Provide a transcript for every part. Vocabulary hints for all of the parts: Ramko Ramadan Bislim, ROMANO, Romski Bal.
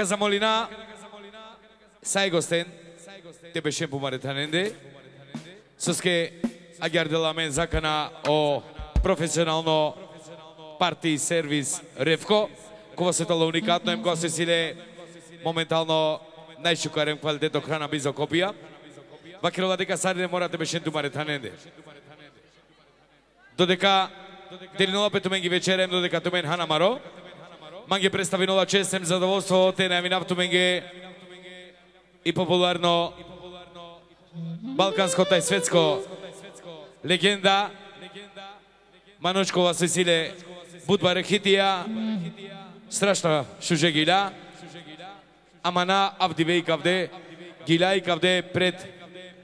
Kadaga zamolina Saigosten te pe șempu mare tanende Suske agar de la men zakana o profesionalno party servis Revko Kovo se talo unikatno em gostesile momentalno najšukarem kvaliteto hrana bizokopija Vakirola deka sarine morate pe șempu mare tanende Dodeca Terinola pe tumengi večerem dodeca tumen Hana Maro Mange predstavinola čestem zadovoljstvo te najavina Tumenge i popularno balkansko taj svetsko legenda Manočkova Cecile Budvar Hitija strašna šuže gila Amana Avdivej kavde gilaj kavde pred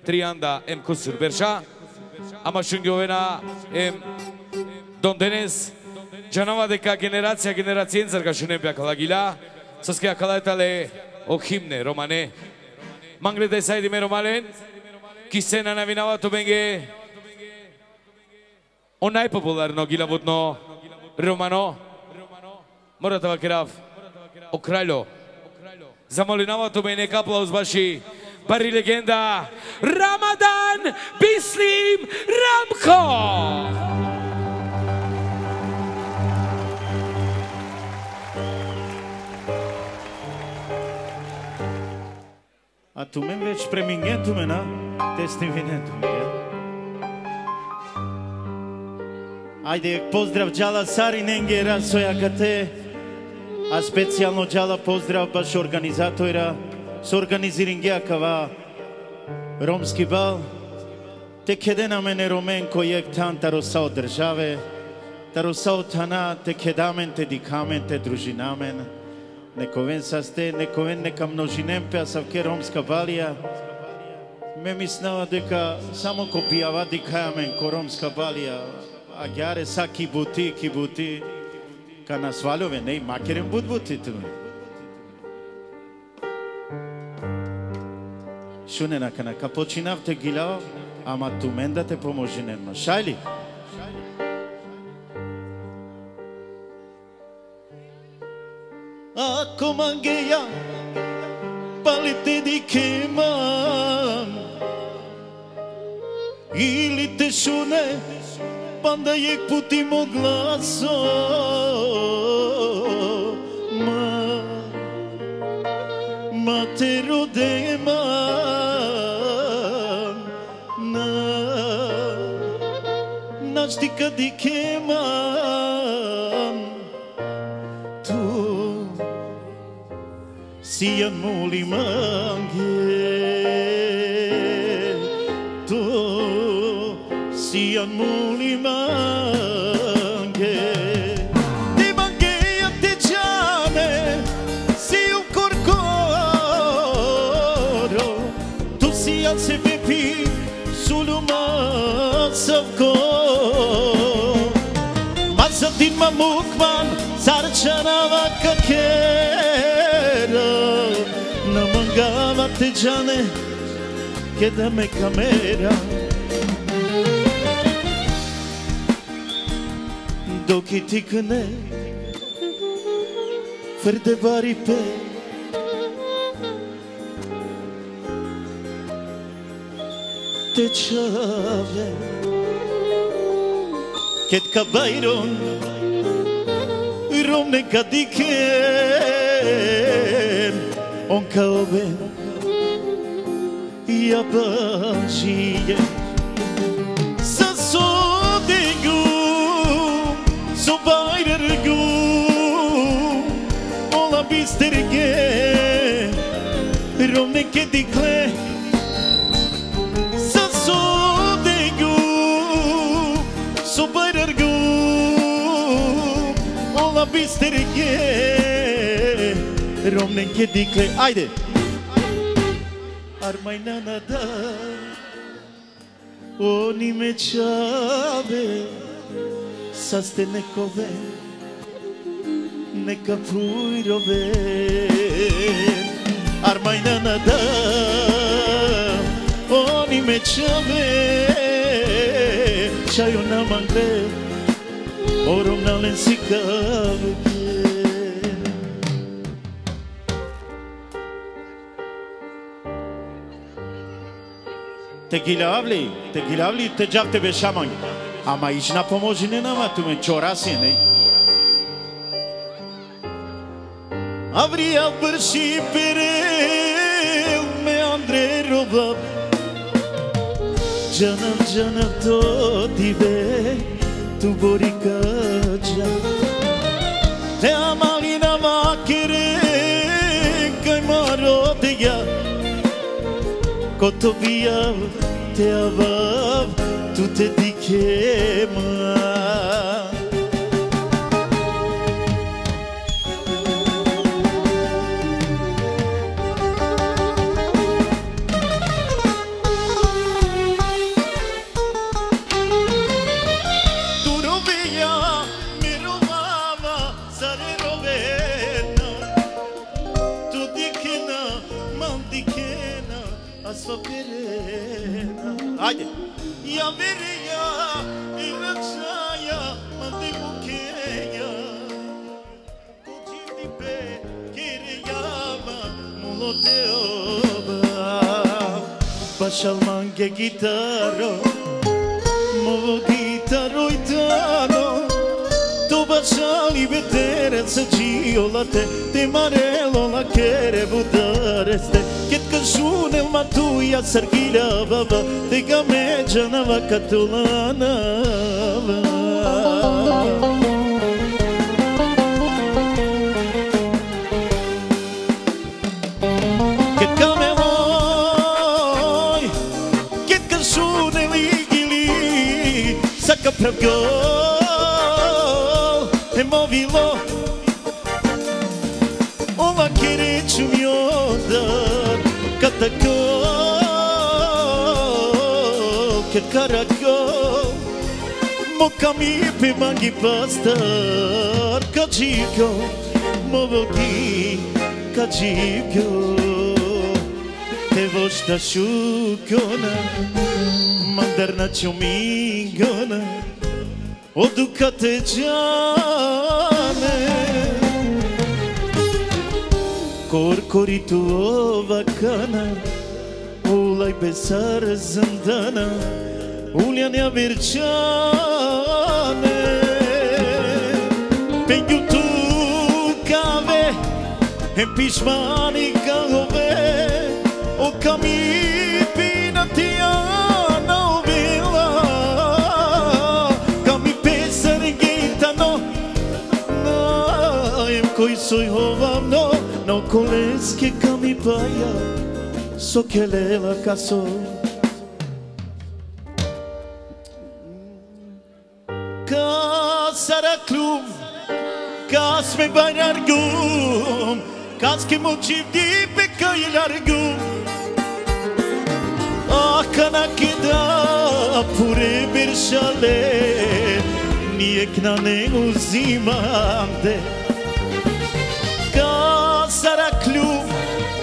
Trianda M. Kusur Berša Ama Šungovena M. Don Denes Janova deca generația generațiențar ca și nebea calagila să scrie calaitale o himne romane Manglete sai di me romalen Kisena navinava to benge O najpopularno gila butno romano Morata vakirav o kraljo Zamolinava to bene kaplauz baši Pari legenda Ramadan Bislim Ramko A tu mem već premingentume na tesnim vinentume, jel? Ajde, pozdrav džala Sari Nengera Sojakate, a specijalno džala pozdrav baš organizatora s organiziringjakava romski bal, tek jedena mene romen kojeg tan tarosa od države, tarosa od tana, tek jedamen te dikamen te družinamen, Nekoven sa ste, nekoven neka množinem pe a savke romska balija. Me mislava deka samo kopijava dikajamen ko romska balija. A gjare sa kibuti. Ka nas valjove, ne i makerem budbuti tu. Šunena kana, ka počinav te gilao, ama tu menda te pomožinenma. Šajli! Ako mangeja, palim te dikemam Ili te šune, panda jek putim od glasom Ma te rodemam Naš ti ka dikemam Sijan molim angel To Sijan molim angel Te mangeja te džane Si u korkoro To Sijan se bepi Suluma savko Mazatin mamukman Zarčanava kake Namangava te džane, keda me kamera Doki tikne, frde bari pe Te čave, ketka bajron, rom neka dikem On kao ben Jabančije Sa sodegu Zobajrergu Ola bisterge Romneke dikle Sa sodegu Zobajrergu Ola bisterge Romnenke dikle, ajde! Armajnana da Oni me čave Sad ste nekove Neka pujrove Armajnana da Oni me čave Čajo na mangle Orom nalen si kave Te gila avli, te javte be shaman. Ama ichna pomozine nama, tu men chorasi, ne? Avri avvrsi pereu, me andre robab. Janam to dibe, tu borica jam. Te amalina ma kere, kai maro deya. Cotovia te avav, tu te dichema. Haide! Ia veria, irățaia, mă de bucheia. Cocim pe chiriama, muloteoba. Pașalmange gitaro, molo gitaro itano. Tu bașali vetere, să giolate, te marelo la chere budareste. Junel matuia sargila baba, te game janava catulana. Că caracol, mă camie pe mangi pastar, ca gico, mă vogi, ca gico, te voșta șucona, mandarna ciomigona, o ducate giane, corcoritu o vacana, ulai pe sară zândana, ulia nea virciane. Pe iutucave, în pișmanii galove, o camii pina tiana o vila, camii pe sărghita no, naim coi soi hovam no, no colesc e camii paia. So che le la caso Casara club Cas me bainar gum Cas che motiv di pecca e largum Ah cana che da pure birshale Niek na ne uzimande Casara club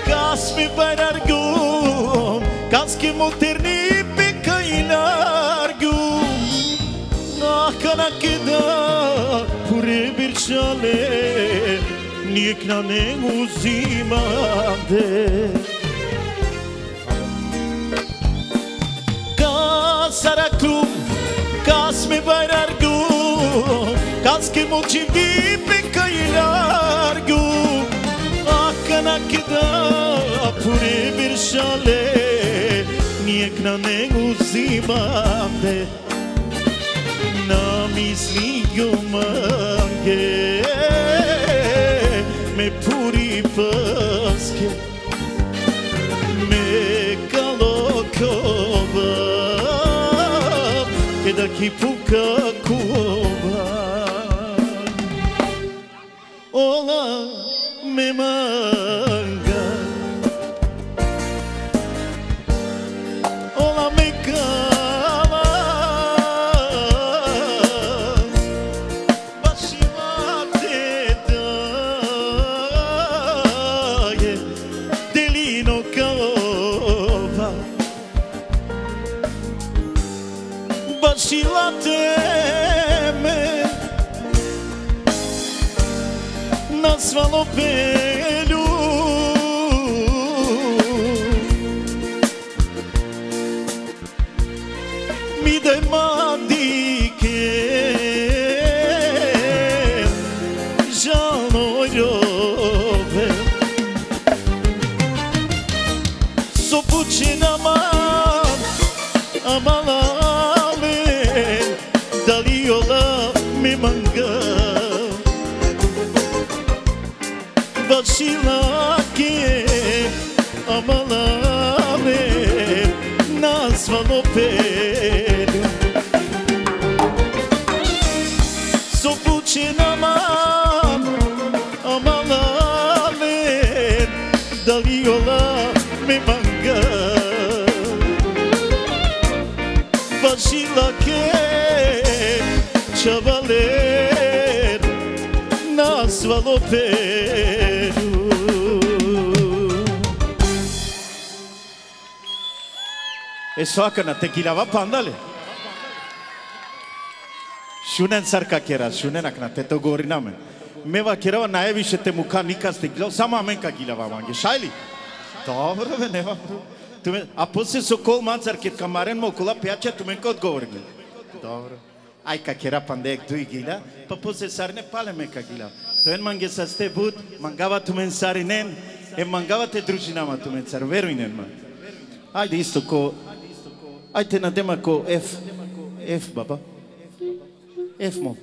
Kas mi bajnargum, kas ki moterni pika ilargum. Ah, kana keda pure birçale, niyek na ne uzimande. Kasara klub, kas mi bajnargum, kas ki moterni pika ilargum. Ah, kana keda pure birshale, niyek na ne uzimande. Na misli yomange, me puri paske, me kalokova, ke da ki puka kuva. Ola me manga. Și la teme nasvalo pelu mi de madike Žalorove Sopučin aman Amalame Da li ola mi manga Vašilake Amalame Nazvano pe Aman, aman, amen Da li ola mi manga Važilake Čavaler Nazvalo Peru E soakana tekilava pandale Shunen sarka kera, shunen akna te to gori namen. Meva kera va najviše te muka nikad ste gledao, samo amenka gilava mange. Šajli? Dobro, nema. A poslije Sokol Manzar, kad kamarenmo okolo pijača, tu menka odgovorili. Dobro. Ajka kera pandek duj gila, pa poslije sarne pale menka gila. To en mange sa ste bud, mangava tu men sarinen, en mangava te družinama tu men sar, veruj nen man. Ajde isto ko, ajte nadema ko F, F baba. F mom.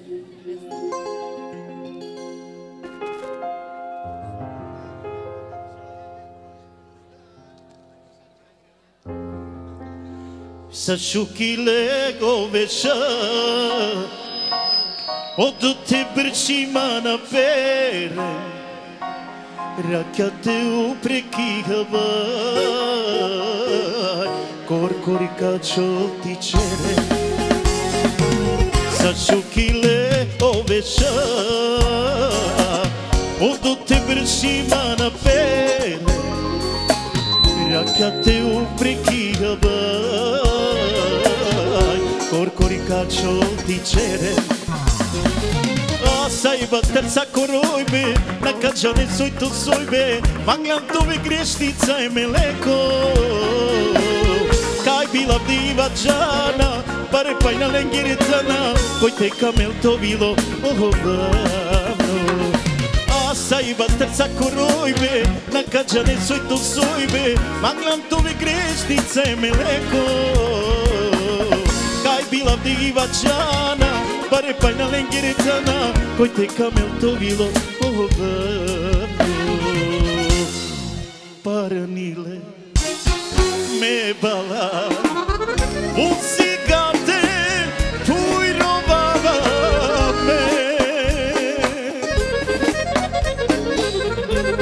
Sa shukile govesha Odu te brshima na pere Raka te upreki havaj Korkorika čol ti čere Sa šukile oveša Odu te vršima na pele Raka te uprekihavaj Korkorika čol ti čere Asaj vatar sa korojbe Nakađane soj to sojbe Manglam tove grešnica je meleko Kaj bila diva džana Pare pa i na lengiretana Koj te kamel to bilo ohovano Asa i vatrca korojbe Nakađane soj to sojbe Maglam tove grešnice meleko Kaj bila diva džana Pare pa i na lengiretana Koj te kamel to bilo ohovano Paranile me bala Usigate tujrovava me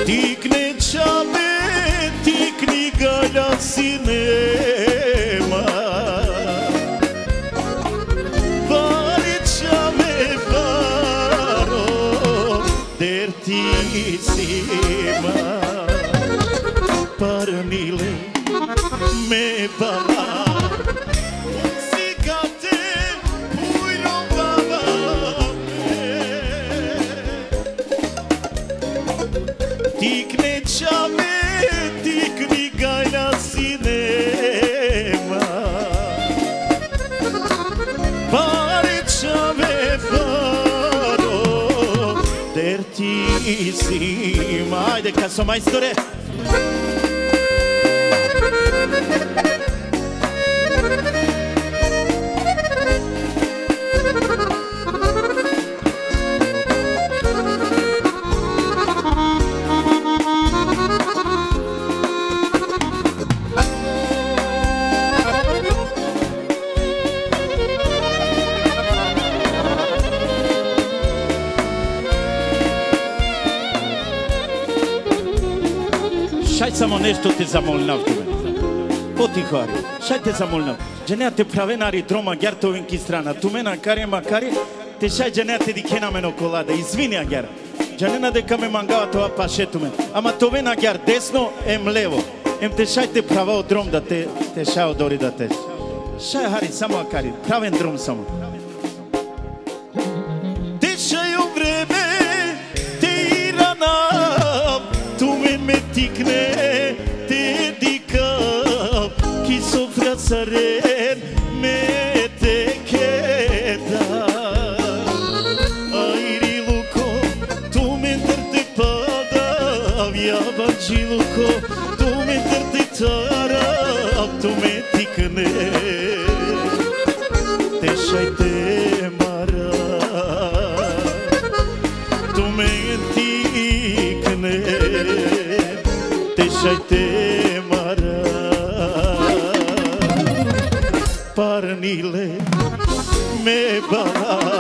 Tikne čabe, tikni galasi nema Vali čabe varo, dertisima Paranile me bala Haide ca să mai zdoresc Samo nešto te zamolnav tu mene. Potiho ari, šaj te zamolnav. Dženea te pravenari droma gjertovinki strana. Tu mena kare makare, te šaj dženea te dikena men okolade. Izvini ager. Dženea deka me mangava tova paše tu men. Ama tove na gjer desno em levo. Em te šaj te pravao drom da te šaj odori da te. Šaj hari samo akari, praven drom samo. Te šaj u vreme, te iranam. Tu men me tikne. Saren me ko tu me dërti tëra tu me ti këne te shajte mara tu me ti këne te shajte mara parnile me bara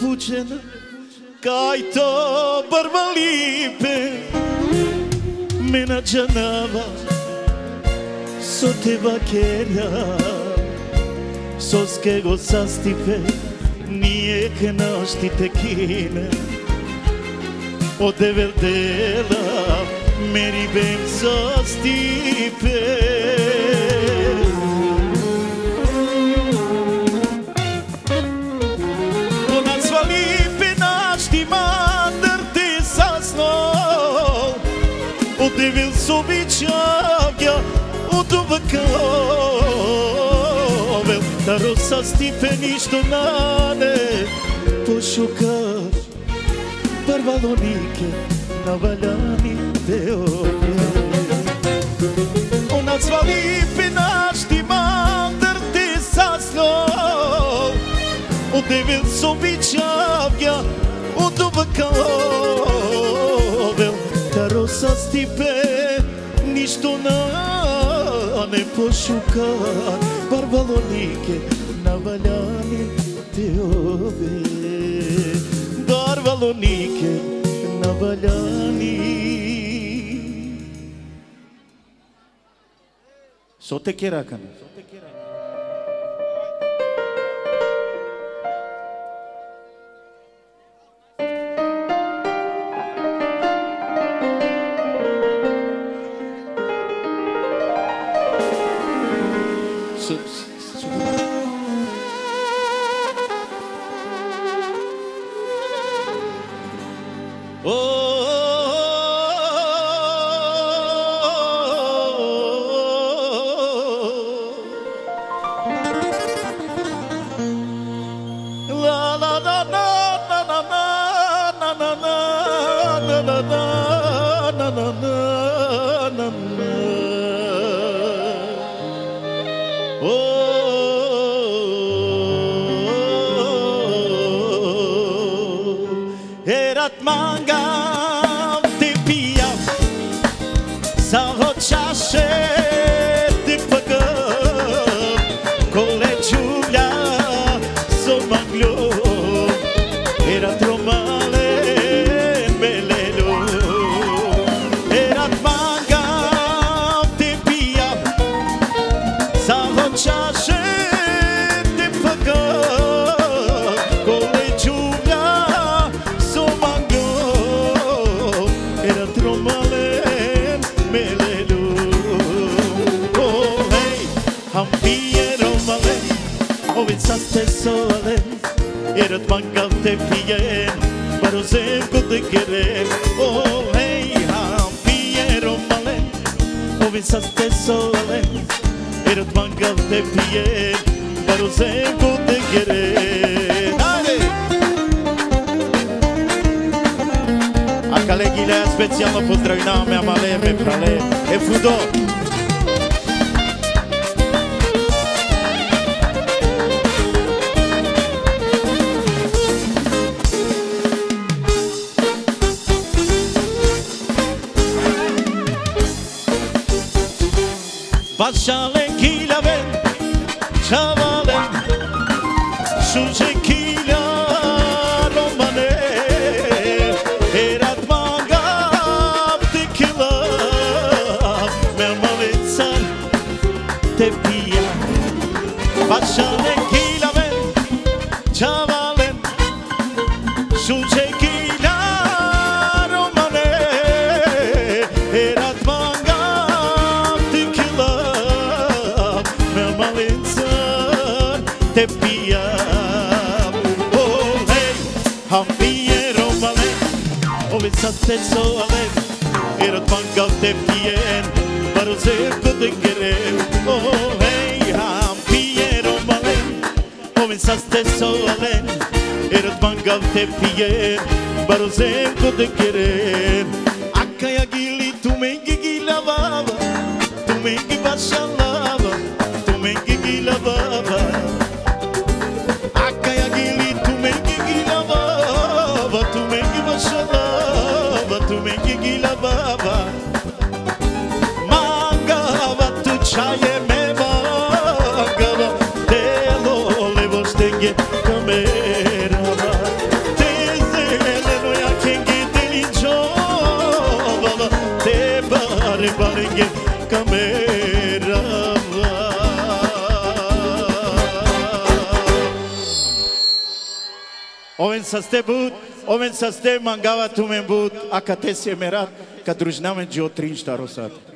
Pucena, kaj to barba lipe Mena džanava, so te vakerja Sos kego sastipe, nije ke našti te kine Od devel dela, meri bem sastipe Devil sobičavja u dubakove Da rosa stipeništo nane Pošukav parvalonike na valjani teorja Ona zvali penašti mandar te saslov U devil sobičavja u dubakove Rosa stipe, ništo ne pošuka Barbalonike na valjani teove Barbalonike na valjani Sote kerakana Omen sa ste mangava tu men bud, a kad te si je merat, kad družnamen džio trinšta rosat.